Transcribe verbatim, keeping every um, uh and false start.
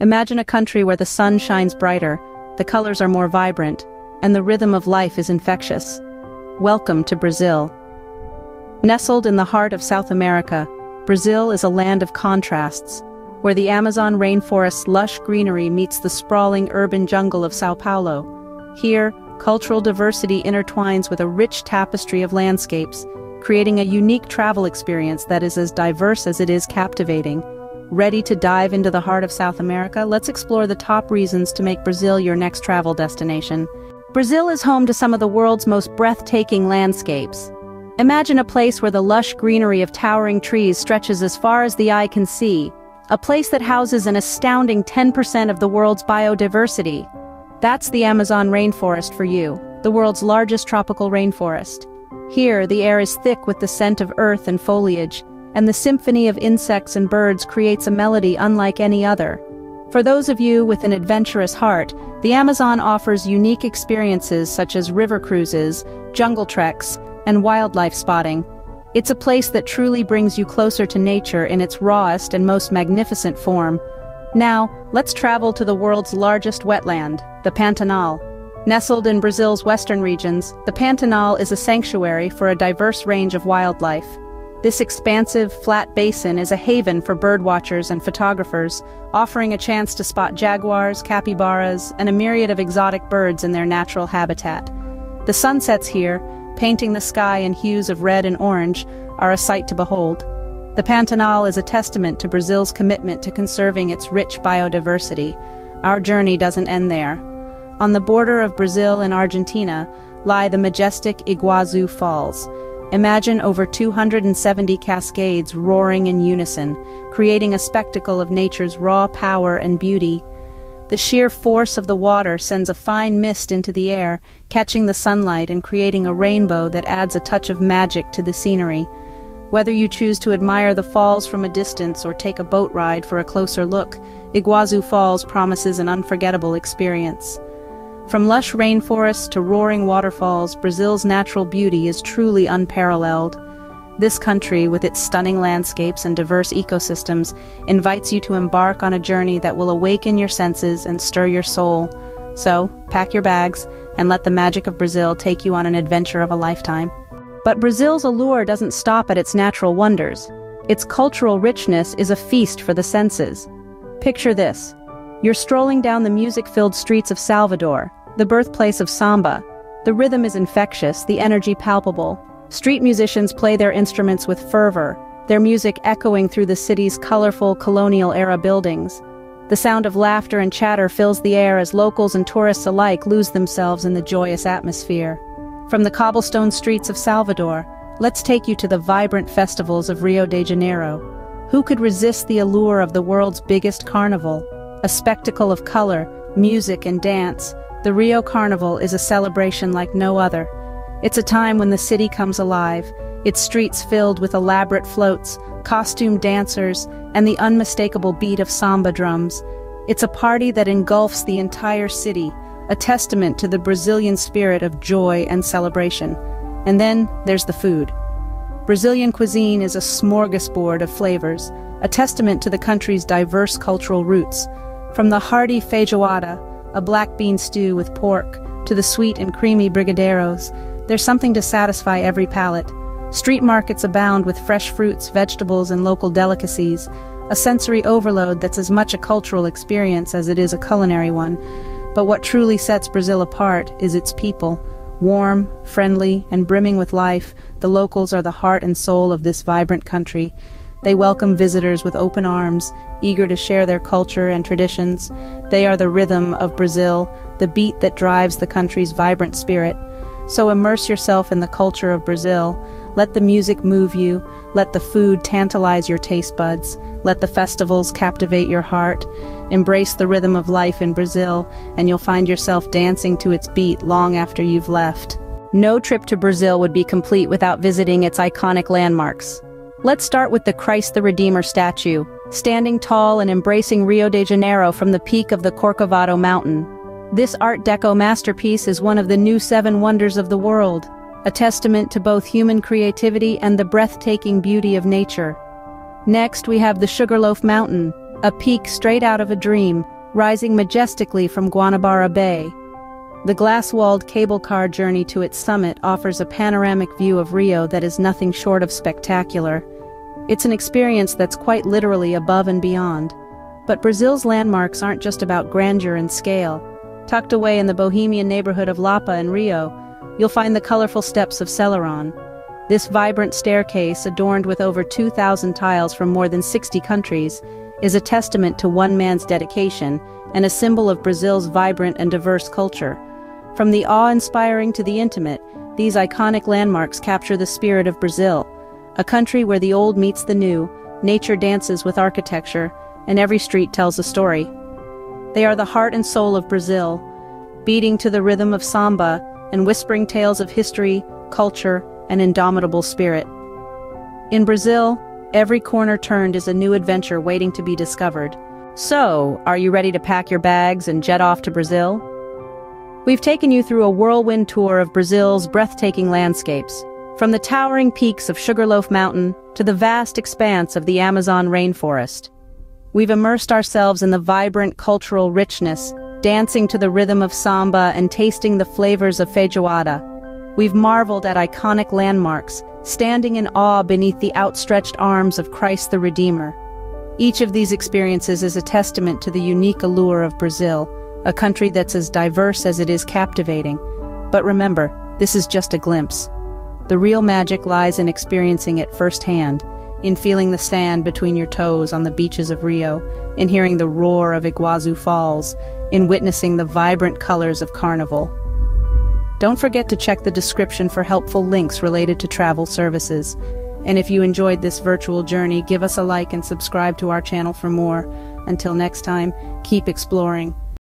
Imagine a country where the sun shines brighter, the colors are more vibrant, and the rhythm of life is infectious. Welcome to Brazil. Nestled in the heart of South America, Brazil is a land of contrasts, where the Amazon rainforest's lush greenery meets the sprawling urban jungle of Sao Paulo. Here, cultural diversity intertwines with a rich tapestry of landscapes, creating a unique travel experience that is as diverse as it is captivating. Ready to dive into the heart of South America? Let's explore the top reasons to make Brazil your next travel destination. Brazil is home to some of the world's most breathtaking landscapes. Imagine a place where the lush greenery of towering trees stretches as far as the eye can see, a place that houses an astounding ten percent of the world's biodiversity. That's the Amazon rainforest for you, the world's largest tropical rainforest. Here, the air is thick with the scent of earth and foliage, and the symphony of insects and birds creates a melody unlike any other. For those of you with an adventurous heart, the Amazon offers unique experiences such as river cruises, jungle treks, and wildlife spotting. It's a place that truly brings you closer to nature in its rawest and most magnificent form. Now, let's travel to the world's largest wetland, the Pantanal. Nestled in Brazil's western regions, the Pantanal is a sanctuary for a diverse range of wildlife. This expansive, flat basin is a haven for birdwatchers and photographers, offering a chance to spot jaguars, capybaras, and a myriad of exotic birds in their natural habitat. The sunsets here, painting the sky in hues of red and orange, are a sight to behold. The Pantanal is a testament to Brazil's commitment to conserving its rich biodiversity. Our journey doesn't end there. On the border of Brazil and Argentina lie the majestic Iguazu Falls. Imagine over two hundred seventy cascades roaring in unison, creating a spectacle of nature's raw power and beauty. The sheer force of the water sends a fine mist into the air, catching the sunlight and creating a rainbow that adds a touch of magic to the scenery. Whether you choose to admire the falls from a distance or take a boat ride for a closer look, Iguazu Falls promises an unforgettable experience. From lush rainforests to roaring waterfalls, Brazil's natural beauty is truly unparalleled. This country, with its stunning landscapes and diverse ecosystems, invites you to embark on a journey that will awaken your senses and stir your soul. So, pack your bags, and let the magic of Brazil take you on an adventure of a lifetime. But Brazil's allure doesn't stop at its natural wonders. Its cultural richness is a feast for the senses. Picture this. You're strolling down the music-filled streets of Salvador, the birthplace of Samba. The rhythm is infectious, the energy palpable. Street musicians play their instruments with fervor, their music echoing through the city's colorful colonial-era buildings. The sound of laughter and chatter fills the air as locals and tourists alike lose themselves in the joyous atmosphere. From the cobblestone streets of Salvador, let's take you to the vibrant festivals of Rio de Janeiro. Who could resist the allure of the world's biggest carnival? A spectacle of color, music, and dance. The Rio Carnival is a celebration like no other. It's a time when the city comes alive, its streets filled with elaborate floats, costumed dancers, and the unmistakable beat of samba drums. It's a party that engulfs the entire city, a testament to the Brazilian spirit of joy and celebration. And then there's the food. Brazilian cuisine is a smorgasbord of flavors, a testament to the country's diverse cultural roots. From the hearty feijoada, a black bean stew with pork, to the sweet and creamy brigadeiros, there's something to satisfy every palate. Street markets abound with fresh fruits, vegetables, and local delicacies, a sensory overload that's as much a cultural experience as it is a culinary one. But what truly sets Brazil apart is its people. Warm, friendly, and brimming with life, the locals are the heart and soul of this vibrant country. They welcome visitors with open arms, eager to share their culture and traditions. They are the rhythm of Brazil, the beat that drives the country's vibrant spirit. So immerse yourself in the culture of Brazil. Let the music move you, let the food tantalize your taste buds, let the festivals captivate your heart. Embrace the rhythm of life in Brazil, and you'll find yourself dancing to its beat long after you've left. No trip to Brazil would be complete without visiting its iconic landmarks. Let's start with the Christ the Redeemer statue, standing tall and embracing Rio de Janeiro from the peak of the Corcovado Mountain. This Art Deco masterpiece is one of the new seven wonders of the world, a testament to both human creativity and the breathtaking beauty of nature. Next, we have the Sugarloaf Mountain, a peak straight out of a dream, rising majestically from Guanabara Bay. The glass-walled cable car journey to its summit offers a panoramic view of Rio that is nothing short of spectacular. It's an experience that's quite literally above and beyond. But Brazil's landmarks aren't just about grandeur and scale. Tucked away in the bohemian neighborhood of Lapa and Rio, you'll find the colorful steps of Selarón. This vibrant staircase, adorned with over two thousand tiles from more than sixty countries, is a testament to one man's dedication and a symbol of Brazil's vibrant and diverse culture. From the awe-inspiring to the intimate, these iconic landmarks capture the spirit of Brazil, a country where the old meets the new, nature dances with architecture, and every street tells a story. They are the heart and soul of Brazil, beating to the rhythm of samba and whispering tales of history, culture, and indomitable spirit. In Brazil, every corner turned is a new adventure waiting to be discovered. So, are you ready to pack your bags and jet off to Brazil? We've taken you through a whirlwind tour of Brazil's breathtaking landscapes, from the towering peaks of Sugarloaf Mountain to the vast expanse of the Amazon rainforest. We've immersed ourselves in the vibrant cultural richness, dancing to the rhythm of samba and tasting the flavors of feijoada. We've marveled at iconic landmarks, standing in awe beneath the outstretched arms of Christ the Redeemer. Each of these experiences is a testament to the unique allure of Brazil, a country that's as diverse as it is captivating. But remember, this is just a glimpse. The real magic lies in experiencing it firsthand, in feeling the sand between your toes on the beaches of Rio, in hearing the roar of Iguazu Falls, in witnessing the vibrant colors of Carnival. Don't forget to check the description for helpful links related to travel services. And if you enjoyed this virtual journey, give us a like and subscribe to our channel for more. Until next time, keep exploring.